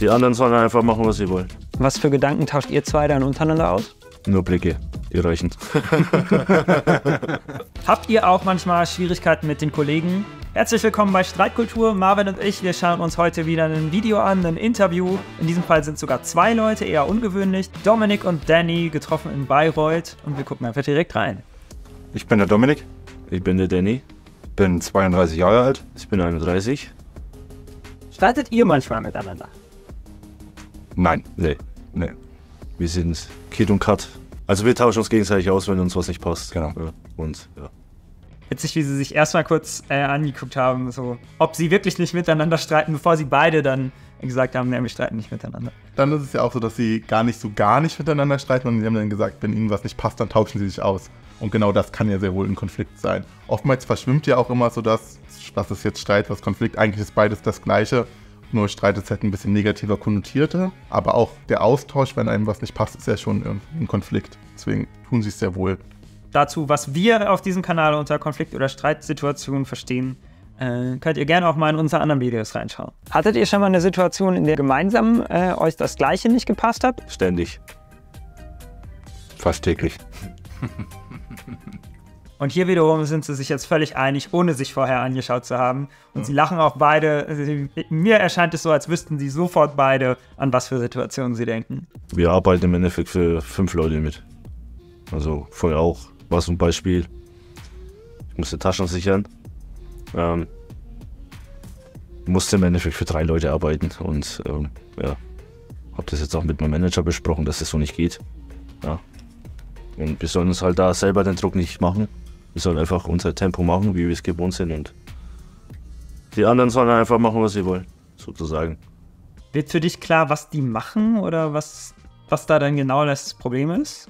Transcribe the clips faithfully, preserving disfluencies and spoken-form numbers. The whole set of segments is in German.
Die anderen sollen einfach machen, was sie wollen. Was für Gedanken tauscht ihr zwei dann untereinander aus? Nur Blicke, die reichen. Habt ihr auch manchmal Schwierigkeiten mit den Kollegen? Herzlich willkommen bei Streitkultur. Marvin und ich, wir schauen uns heute wieder ein Video an, ein Interview. In diesem Fall sind sogar zwei Leute, eher ungewöhnlich. Dominik und Danny, getroffen in Bayreuth. Und wir gucken einfach direkt rein. Ich bin der Dominik. Ich bin der Danny. Ich bin zweiunddreißig Jahre alt. Ich bin einunddreißig. Streitet ihr manchmal miteinander? Nein, nee, nee. Wir sind Kid und Cut. Also wir tauschen uns gegenseitig aus, wenn uns was nicht passt. Genau. Ja. Und, ja. Witzig, wie sie sich erstmal kurz äh, angeguckt haben, so, ob sie wirklich nicht miteinander streiten, bevor sie beide dann gesagt haben, nee, wir streiten nicht miteinander. Dann ist es ja auch so, dass sie gar nicht so gar nicht miteinander streiten, sondern sie haben dann gesagt, wenn ihnen was nicht passt, dann tauschen sie sich aus. Und genau das kann ja sehr wohl ein Konflikt sein. Oftmals verschwimmt ja auch immer so das, was ist jetzt Streit, was Konflikt, eigentlich ist beides das Gleiche. Nur Streit ist halt ein bisschen negativer konnotierte, aber auch der Austausch, wenn einem was nicht passt, ist ja schon ein Konflikt. Deswegen tun sie es sehr wohl. Dazu, was wir auf diesem Kanal unter Konflikt- oder Streitsituationen verstehen, äh, könnt ihr gerne auch mal in unsere anderen Videos reinschauen. Hattet ihr schon mal eine Situation, in der gemeinsam äh, euch das Gleiche nicht gepasst hat? Ständig. Fast täglich. Und hier wiederum sind sie sich jetzt völlig einig, ohne sich vorher angeschaut zu haben. Und ja, sie lachen auch beide. Mir erscheint es so, als wüssten sie sofort beide, an was für Situationen sie denken. Wir arbeiten im Endeffekt für fünf Leute mit. Also vorher auch war so ein Beispiel. Ich musste Taschen sichern. Ähm, musste im Endeffekt für drei Leute arbeiten. Und ähm, ja, habe das jetzt auch mit meinem Manager besprochen, dass das so nicht geht. Ja. Und wir sollen uns halt da selber den Druck nicht machen. Wir sollen einfach unser Tempo machen, wie wir es gewohnt sind, und die anderen sollen einfach machen, was sie wollen, sozusagen. Wird für dich klar, was die machen oder was, was da dann genau das Problem ist?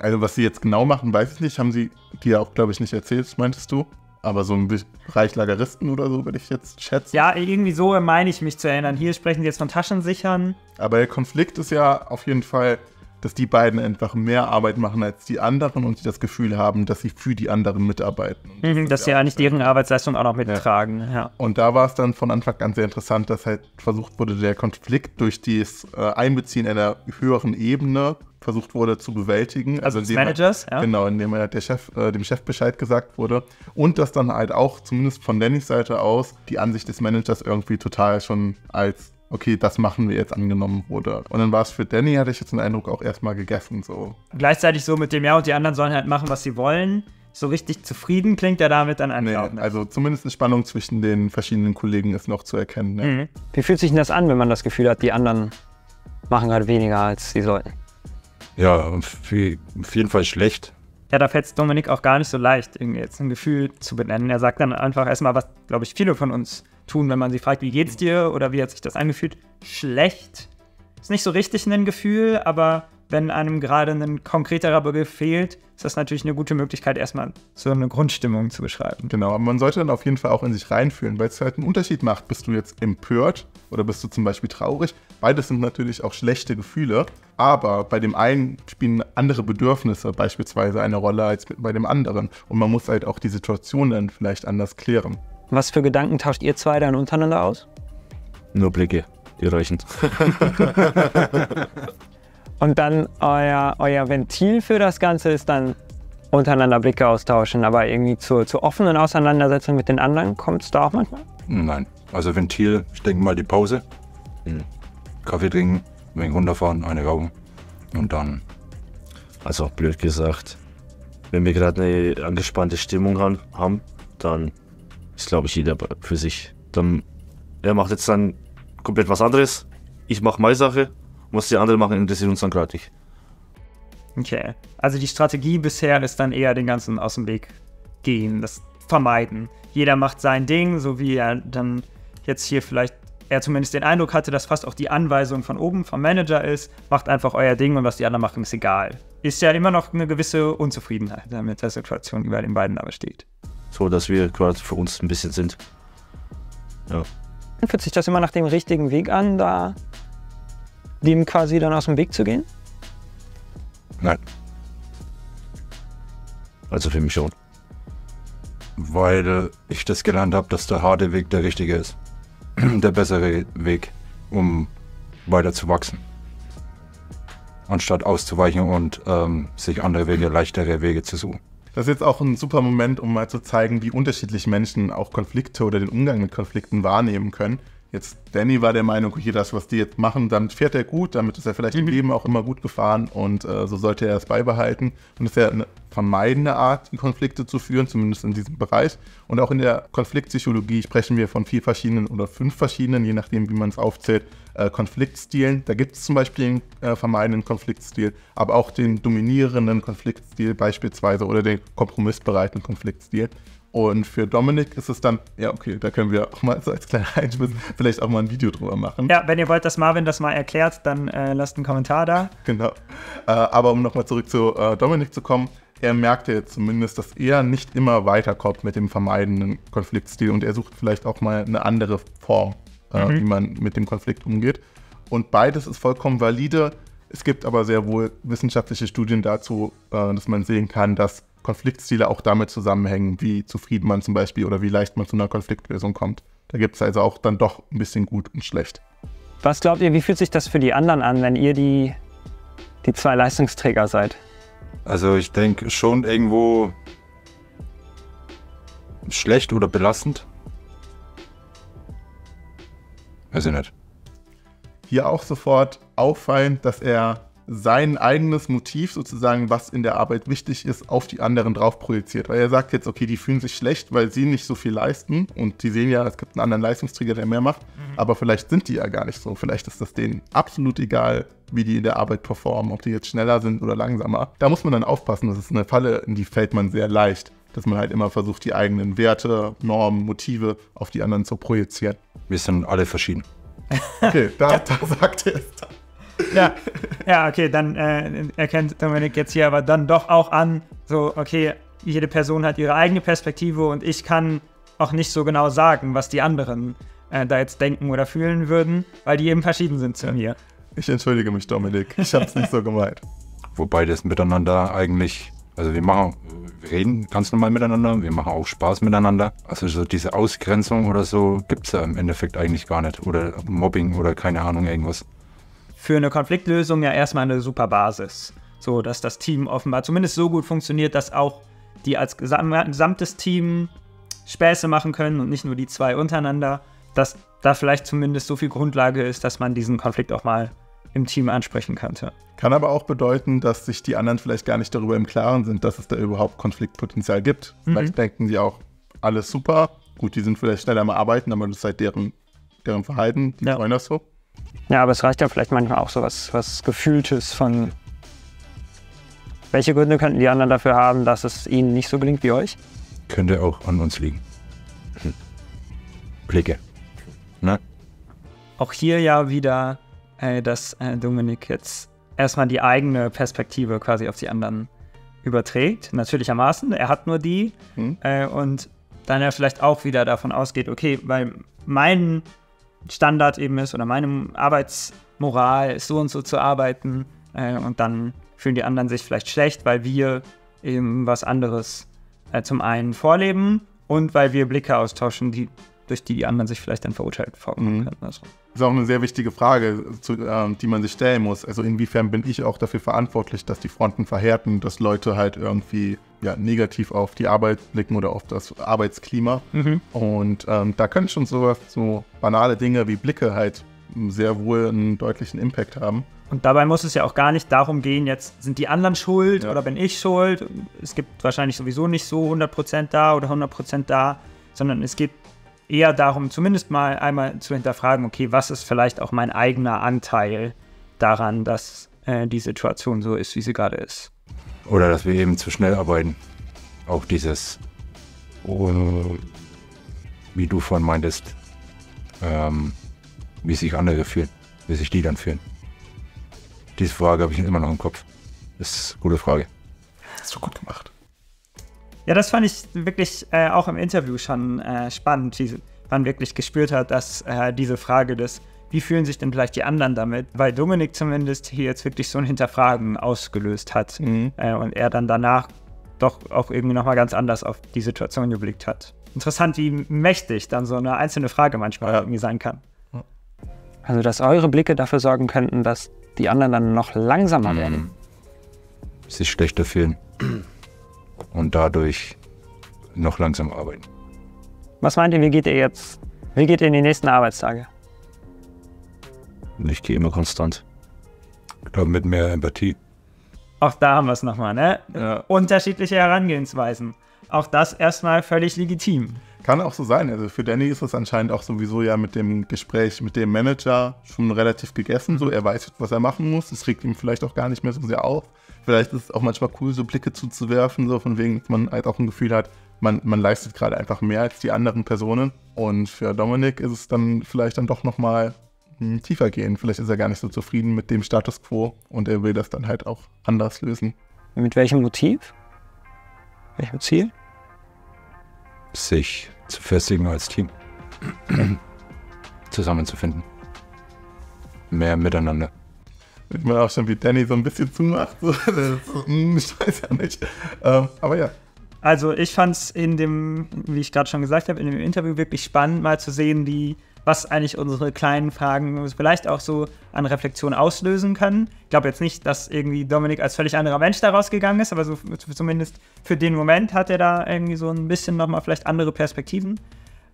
Also was sie jetzt genau machen, weiß ich nicht. Haben sie dir auch, glaube ich, nicht erzählt, meintest du? Aber so ein Bereich Lageristen oder so, würde ich jetzt schätzen. Ja, irgendwie so meine ich mich zu erinnern. Hier sprechen sie jetzt von Taschensichern. Aber der Konflikt ist ja auf jeden Fall, dass die beiden einfach mehr Arbeit machen als die anderen und sie das Gefühl haben, dass sie für die anderen mitarbeiten. Und mhm, dass sie ja nicht deren Arbeitsleistung auch noch mittragen. Ja. Ja. Und da war es dann von Anfang an sehr interessant, dass halt versucht wurde, der Konflikt durch das Einbeziehen einer höheren Ebene versucht wurde zu bewältigen. Also, also Managers, man, ja. Genau, indem halt der Chef, äh, dem Chef Bescheid gesagt wurde. Und dass dann halt auch, zumindest von Dannys Seite aus, die Ansicht des Managers irgendwie total schon als okay, das machen wir jetzt angenommen wurde. Und dann war es für Danny, hatte ich jetzt den Eindruck, auch erstmal gegessen. So. Gleichzeitig so mit dem ja und die anderen sollen halt machen, was sie wollen. So richtig zufrieden klingt er damit dann einfach. Nee, also zumindest eine Spannung zwischen den verschiedenen Kollegen ist noch zu erkennen. Ne? Mhm. Wie fühlt sich denn das an, wenn man das Gefühl hat, die anderen machen gerade weniger, als sie sollten? Ja, auf jeden Fall schlecht. Ja, da fällt es Dominik auch gar nicht so leicht, irgendwie jetzt ein Gefühl zu benennen. Er sagt dann einfach erstmal, was, glaube ich, viele von uns tun, wenn man sie fragt, wie geht's dir oder wie hat sich das angefühlt? Schlecht. Ist nicht so richtig ein Gefühl, aber wenn einem gerade ein konkreterer Begriff fehlt, ist das natürlich eine gute Möglichkeit, erstmal so eine Grundstimmung zu beschreiben. Genau, aber man sollte dann auf jeden Fall auch in sich reinfühlen, weil es halt einen Unterschied macht. Bist du jetzt empört oder bist du zum Beispiel traurig? Beides sind natürlich auch schlechte Gefühle, aber bei dem einen spielen andere Bedürfnisse beispielsweise eine Rolle als bei dem anderen. Und man muss halt auch die Situation dann vielleicht anders klären. Was für Gedanken tauscht ihr zwei dann untereinander aus? Nur Blicke, die reichen. Und dann euer, euer Ventil für das Ganze ist dann untereinander Blicke austauschen, aber irgendwie zur, zur offenen Auseinandersetzung mit den anderen, kommt es da auch manchmal? Nein, also Ventil, ich denke mal die Pause, mhm. Kaffee trinken, ein wenig runterfahren, eine rauchen und dann... Also blöd gesagt, wenn wir gerade eine angespannte Stimmung han, haben, dann ist, glaube ich, jeder für sich. Dann, er macht jetzt dann komplett was anderes, ich mache meine Sache. Was die anderen machen, interessiert uns dann gerade nicht. Okay, also die Strategie bisher ist dann eher den ganzen aus dem Weg gehen, das vermeiden. Jeder macht sein Ding, so wie er dann jetzt hier vielleicht, er zumindest den Eindruck hatte, dass fast auch die Anweisung von oben, vom Manager ist, macht einfach euer Ding und was die anderen machen, ist egal. Ist ja immer noch eine gewisse Unzufriedenheit mit der Situation, die bei den beiden da besteht. So, dass wir quasi für uns ein bisschen sind. Ja. Dann fühlt sich das immer nach dem richtigen Weg an, da dem quasi dann aus dem Weg zu gehen? Nein. Also für mich schon. Weil ich das gelernt habe, dass der harte Weg der richtige ist. Der bessere Weg. um weiter zu wachsen, anstatt auszuweichen und ähm, sich andere Wege, leichtere Wege zu suchen. Das ist jetzt auch ein super Moment, um mal zu zeigen, wie unterschiedlich Menschen auch Konflikte oder den Umgang mit Konflikten wahrnehmen können. Jetzt, Danny war der Meinung, hier das, was die jetzt machen, damit fährt er gut, damit ist er vielleicht im Leben auch immer gut gefahren und äh, so sollte er es beibehalten. Und das ist ja eine vermeidende Art, die Konflikte zu führen, zumindest in diesem Bereich. Und auch in der Konfliktpsychologie sprechen wir von vier verschiedenen oder fünf verschiedenen, je nachdem, wie man es aufzählt, äh, Konfliktstilen. Da gibt es zum Beispiel den äh, vermeidenden Konfliktstil, aber auch den dominierenden Konfliktstil beispielsweise oder den kompromissbereiten Konfliktstil. Und für Dominik ist es dann, ja okay, da können wir auch mal so als kleiner Einschluss vielleicht auch mal ein Video drüber machen. Ja, wenn ihr wollt, dass Marvin das mal erklärt, dann äh, lasst einen Kommentar da. Genau, äh, aber um nochmal zurück zu äh, Dominik zu kommen, er merkte jetzt zumindest, dass er nicht immer weiterkommt mit dem vermeidenden Konfliktstil und er sucht vielleicht auch mal eine andere Form, äh, mhm. wie man mit dem Konflikt umgeht. Und beides ist vollkommen valide. Es gibt aber sehr wohl wissenschaftliche Studien dazu, äh, dass man sehen kann, dass Konfliktstile auch damit zusammenhängen, wie zufrieden man zum Beispiel oder wie leicht man zu einer Konfliktlösung kommt. Da gibt es also auch dann doch ein bisschen gut und schlecht. Was glaubt ihr, wie fühlt sich das für die anderen an, wenn ihr die, die zwei Leistungsträger seid? Also ich denke schon irgendwo schlecht oder belastend. Weiß ich nicht. Hier auch sofort auffallend, dass er sein eigenes Motiv sozusagen, was in der Arbeit wichtig ist, auf die anderen drauf projiziert. Weil er sagt jetzt, okay, die fühlen sich schlecht, weil sie nicht so viel leisten und die sehen ja, es gibt einen anderen Leistungsträger, der mehr macht, mhm. aber vielleicht sind die ja gar nicht so. Vielleicht ist das denen absolut egal, wie die in der Arbeit performen, ob die jetzt schneller sind oder langsamer. Da muss man dann aufpassen, das ist eine Falle, in die fällt man sehr leicht, dass man halt immer versucht, die eigenen Werte, Normen, Motive auf die anderen zu projizieren. Wir sind alle verschieden. Okay, da, da sagt er es dann. Ja, ja, okay, dann äh, erkennt Dominik jetzt hier aber dann doch auch an, so, okay, jede Person hat ihre eigene Perspektive und ich kann auch nicht so genau sagen, was die anderen äh, da jetzt denken oder fühlen würden, weil die eben verschieden sind zu mir. Ich entschuldige mich, Dominik, ich hab's nicht so gemeint. Wobei das miteinander eigentlich, also wir machen, wir reden ganz normal miteinander, wir machen auch Spaß miteinander. Also so diese Ausgrenzung oder so gibt's ja im Endeffekt eigentlich gar nicht. Oder Mobbing oder keine Ahnung, irgendwas. Für eine Konfliktlösung ja erstmal eine super Basis, so dass das Team offenbar zumindest so gut funktioniert, dass auch die als gesamtes Team Späße machen können und nicht nur die zwei untereinander, dass da vielleicht zumindest so viel Grundlage ist, dass man diesen Konflikt auch mal im Team ansprechen könnte. Kann aber auch bedeuten, dass sich die anderen vielleicht gar nicht darüber im Klaren sind, dass es da überhaupt Konfliktpotenzial gibt. Mhm. Vielleicht denken sie auch, alles super, gut, die sind vielleicht schneller am Arbeiten, aber das ist halt deren, deren Verhalten, die freuen das so. Ja, aber es reicht ja vielleicht manchmal auch so was, was Gefühltes von, welche Gründe könnten die anderen dafür haben, dass es ihnen nicht so gelingt wie euch? Könnte auch an uns liegen. Hm. Blicke. Ne? Auch hier ja wieder, äh, dass äh, Dominik jetzt erstmal die eigene Perspektive quasi auf die anderen überträgt, natürlichermaßen. Er hat nur die hm. äh, und dann ja vielleicht auch wieder davon ausgeht, okay, weil mein Standard eben ist oder meine Arbeitsmoral ist so und so zu arbeiten äh, und dann fühlen die anderen sich vielleicht schlecht, weil wir eben was anderes äh, zum einen vorleben und weil wir Blicke austauschen, die, durch die die anderen sich vielleicht dann verurteilt vorkommen können. Also. Das ist auch eine sehr wichtige Frage, zu, äh, die man sich stellen muss. Also inwiefern bin ich auch dafür verantwortlich, dass die Fronten verhärten, dass Leute halt irgendwie ja, negativ auf die Arbeit blicken oder auf das Arbeitsklima. Mhm. Und ähm, da können schon so, so banale Dinge wie Blicke halt sehr wohl einen deutlichen Impact haben. Und dabei muss es ja auch gar nicht darum gehen, jetzt sind die anderen schuld ja. oder bin ich schuld. Es gibt wahrscheinlich sowieso nicht so hundert Prozent da oder hundert Prozent da, sondern es geht eher darum, zumindest mal einmal zu hinterfragen, okay, was ist vielleicht auch mein eigener Anteil daran, dass äh, die Situation so ist, wie sie gerade ist. Oder dass wir eben zu schnell arbeiten. Auch dieses, oh, wie du vorhin meintest, ähm, wie sich andere fühlen, wie sich die dann fühlen. Diese Frage habe ich immer noch im Kopf. Das ist eine gute Frage. Hast du gut gemacht. Ja, das fand ich wirklich äh, auch im Interview schon äh, spannend, wie man wirklich gespürt hat, dass äh, diese Frage des, wie fühlen sich denn vielleicht die anderen damit, weil Dominik zumindest hier jetzt wirklich so ein Hinterfragen ausgelöst hat mhm. äh, und er dann danach doch auch irgendwie nochmal ganz anders auf die Situation geblickt hat. Interessant, wie mächtig dann so eine einzelne Frage manchmal ja. irgendwie sein kann. Also, dass eure Blicke dafür sorgen könnten, dass die anderen dann noch langsamer werden. Sich schlechter fühlen und dadurch noch langsamer arbeiten. Was meint ihr, wie geht ihr jetzt, wie geht ihr in die nächsten Arbeitstage? Ich gehe immer konstant. Ich glaube, mit mehr Empathie. Auch da haben wir es nochmal, ne? Ja. Unterschiedliche Herangehensweisen. Auch das erstmal völlig legitim. Kann auch so sein. Also für Danny ist es anscheinend auch sowieso ja mit dem Gespräch mit dem Manager schon relativ gegessen. So, er weiß, was er machen muss. Das regt ihm vielleicht auch gar nicht mehr so sehr auf. Vielleicht ist es auch manchmal cool, so Blicke zuzuwerfen, so von wegen, dass man halt auch ein Gefühl hat, man, man leistet gerade einfach mehr als die anderen Personen. Und für Dominik ist es dann vielleicht dann doch nochmal tiefer gehen. Vielleicht ist er gar nicht so zufrieden mit dem Status Quo und er will das dann halt auch anders lösen. Mit welchem Motiv? Welchem Ziel? Sich zu festigen als Team. Zusammenzufinden. Mehr miteinander. Ich meine auch schon, wie Danny so ein bisschen zumacht. Ich weiß ja nicht. Aber ja. Also ich fand es in dem, wie ich gerade schon gesagt habe, in dem Interview wirklich spannend, mal zu sehen, die was eigentlich unsere kleinen Fragen vielleicht auch so an Reflexion auslösen können. Ich glaube jetzt nicht, dass irgendwie Dominik als völlig anderer Mensch da rausgegangen ist, aber so zumindest für den Moment hat er da irgendwie so ein bisschen nochmal vielleicht andere Perspektiven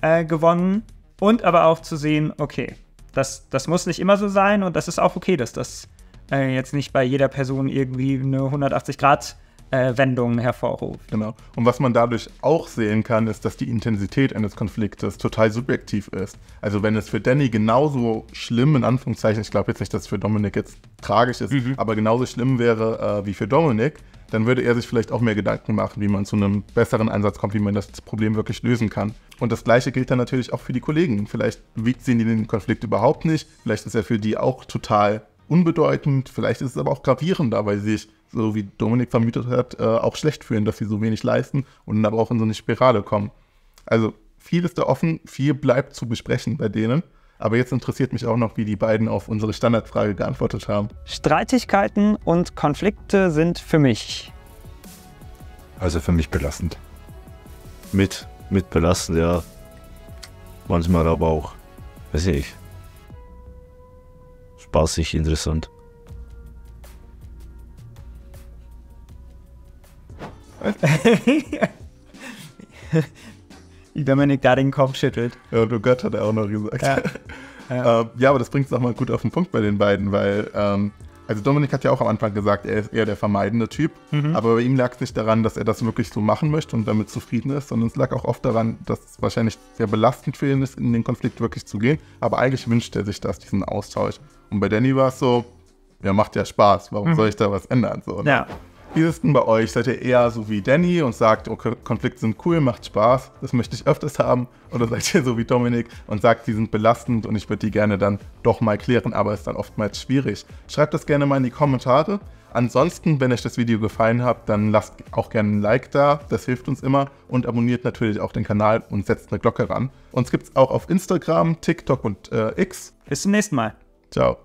äh, gewonnen. Und aber auch zu sehen, okay, das, das muss nicht immer so sein und das ist auch okay, dass das äh, jetzt nicht bei jeder Person irgendwie eine hundertachtzig Grad Äh, Wendungen hervorruft. Genau. Und was man dadurch auch sehen kann, ist, dass die Intensität eines Konfliktes total subjektiv ist. Also wenn es für Danny genauso schlimm, in Anführungszeichen, ich glaube jetzt nicht, dass es für Dominik jetzt tragisch ist, mhm. aber genauso schlimm wäre äh, wie für Dominik, dann würde er sich vielleicht auch mehr Gedanken machen, wie man zu einem besseren Ansatz kommt, wie man das Problem wirklich lösen kann. Und das Gleiche gilt dann natürlich auch für die Kollegen. Vielleicht sehen die den Konflikt überhaupt nicht, vielleicht ist er für die auch total unbedeutend, vielleicht ist es aber auch gravierender, weil sie sich, so wie Dominik vermutet hat, äh, auch schlecht fühlen, dass sie so wenig leisten und aber auch in so eine Spirale kommen. Also viel ist da offen, viel bleibt zu besprechen bei denen. Aber jetzt interessiert mich auch noch, wie die beiden auf unsere Standardfrage geantwortet haben. Streitigkeiten und Konflikte sind für mich? Also für mich belastend. Mit, mit belastend, ja. Manchmal aber auch, weiß ich nicht, spaßig, interessant. Wie Dominik da den Kopf schüttelt. Ja, du Gott, hat er auch noch gesagt. Ja, ja. äh, ja aber das bringt es nochmal gut auf den Punkt bei den beiden, weil ähm, also Dominik hat ja auch am Anfang gesagt, er ist eher der vermeidende Typ, mhm. aber bei ihm lag es nicht daran, dass er das wirklich so machen möchte und damit zufrieden ist, sondern es lag auch oft daran, dass es wahrscheinlich sehr belastend für ihn ist, in den Konflikt wirklich zu gehen, aber eigentlich wünscht er sich das, diesen Austausch. Und bei Danny war es so, ja, macht ja Spaß, warum mhm. soll ich da was ändern? So, ne? Ja. Wie ist es denn bei euch? Seid ihr eher so wie Danny und sagt, okay, Konflikte sind cool, macht Spaß, das möchte ich öfters haben? Oder seid ihr so wie Dominik und sagt, die sind belastend und ich würde die gerne dann doch mal klären, aber ist dann oftmals schwierig? Schreibt das gerne mal in die Kommentare. Ansonsten, wenn euch das Video gefallen hat, dann lasst auch gerne ein Like da, das hilft uns immer. Und abonniert natürlich auch den Kanal und setzt eine Glocke ran. Uns gibt es auch auf Instagram, TikTok und äh, X. Bis zum nächsten Mal. Ciao.